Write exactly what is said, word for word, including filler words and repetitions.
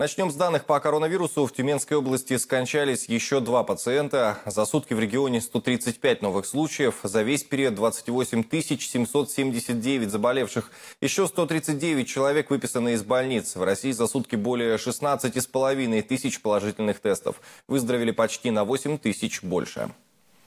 Начнем с данных по коронавирусу. В Тюменской области скончались еще два пациента. За сутки в регионе сто тридцать пять новых случаев. За весь период двадцать восемь тысяч семьсот семьдесят девять заболевших. Еще сто тридцать девять человек выписаны из больниц. В России за сутки более шестнадцати с половиной тысяч положительных тестов. Выздоровели почти на восемь тысяч больше.